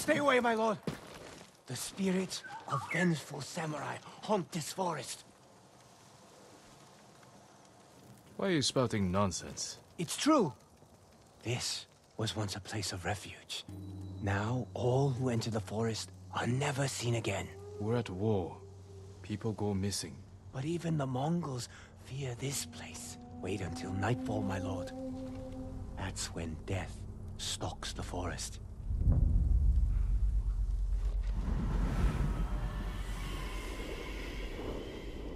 Stay away, my lord. The spirits of vengeful samurai haunt this forest. Why are you spouting nonsense? It's true. This was once a place of refuge. Now, all who enter the forest are never seen again. We're at war. People go missing. But even the Mongols fear this place. Wait until nightfall, my lord. That's when death stalks the forest.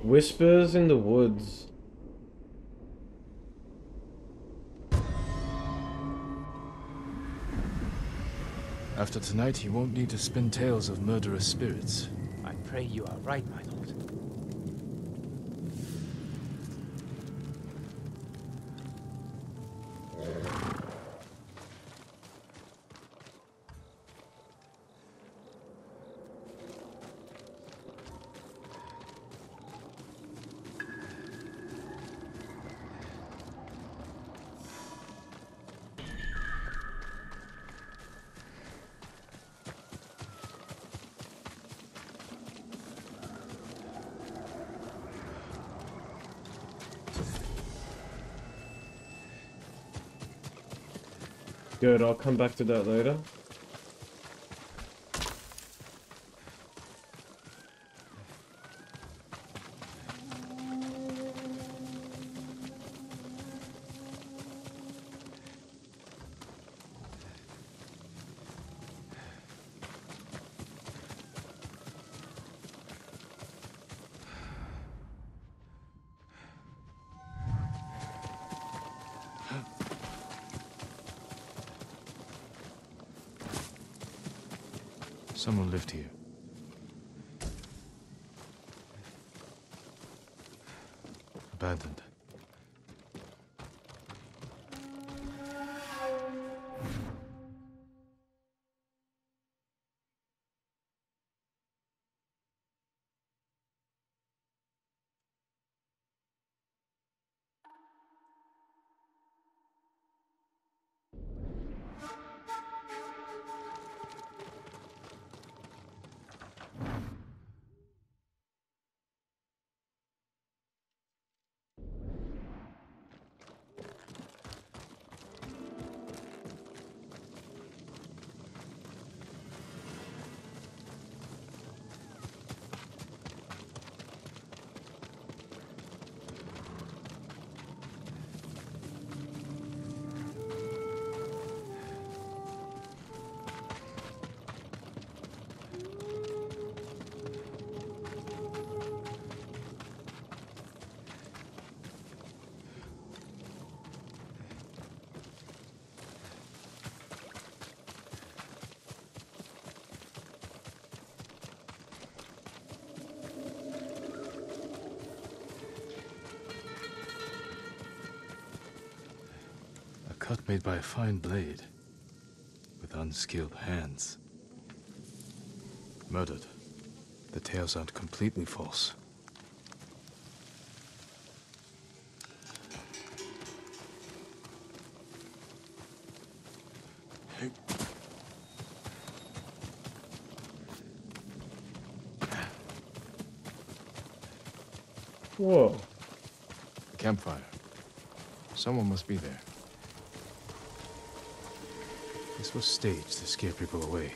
Whispers in the woods. After tonight, he won't need to spin tales of murderous spirits. I pray you are right, my lord. Good, I'll come back to that later. Someone lived here. Abandoned. Cut made by a fine blade, with unskilled hands. Murdered. The tales aren't completely false. Whoa. Campfire. Someone must be there. This was staged to scare people away.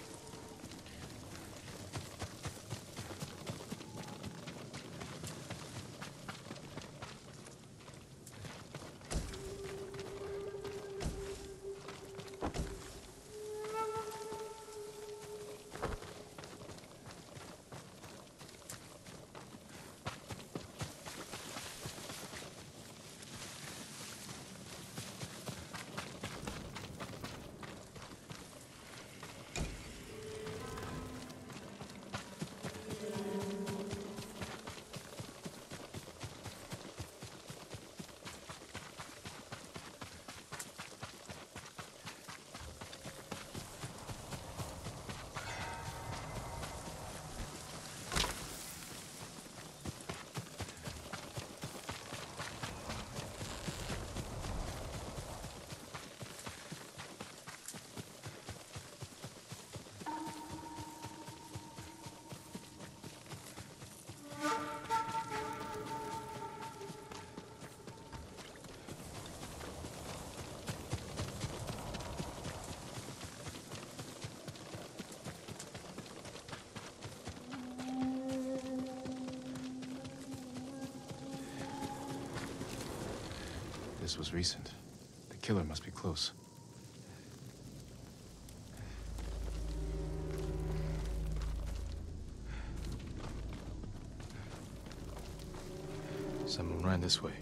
this was recent. The killer must be close. Someone ran this way.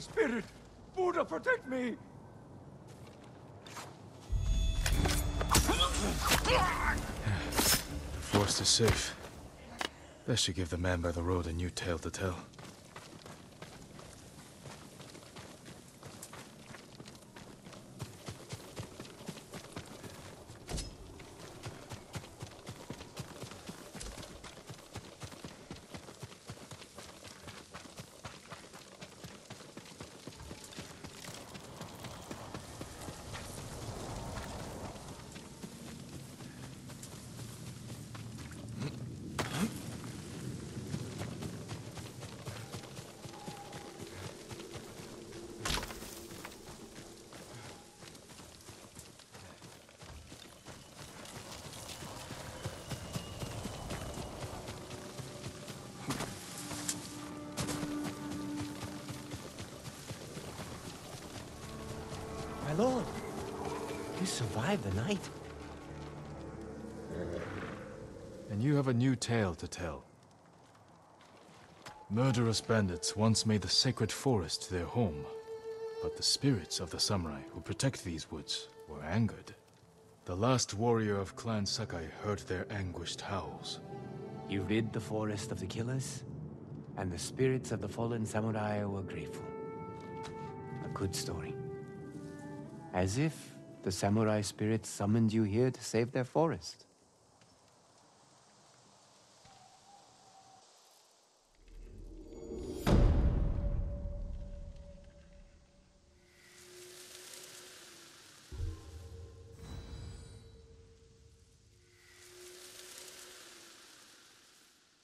Spirit, Buddha, protect me! The forest is safe. That should give the man by the road a new tale to tell. Lord, you survived the night. And you have a new tale to tell. Murderous bandits once made the sacred forest their home, but the spirits of the samurai who protect these woods were angered. The last warrior of Clan Sakai heard their anguished howls. You rid the forest of the killers, and the spirits of the fallen samurai were grateful. A good story. As if the samurai spirits summoned you here to save their forest.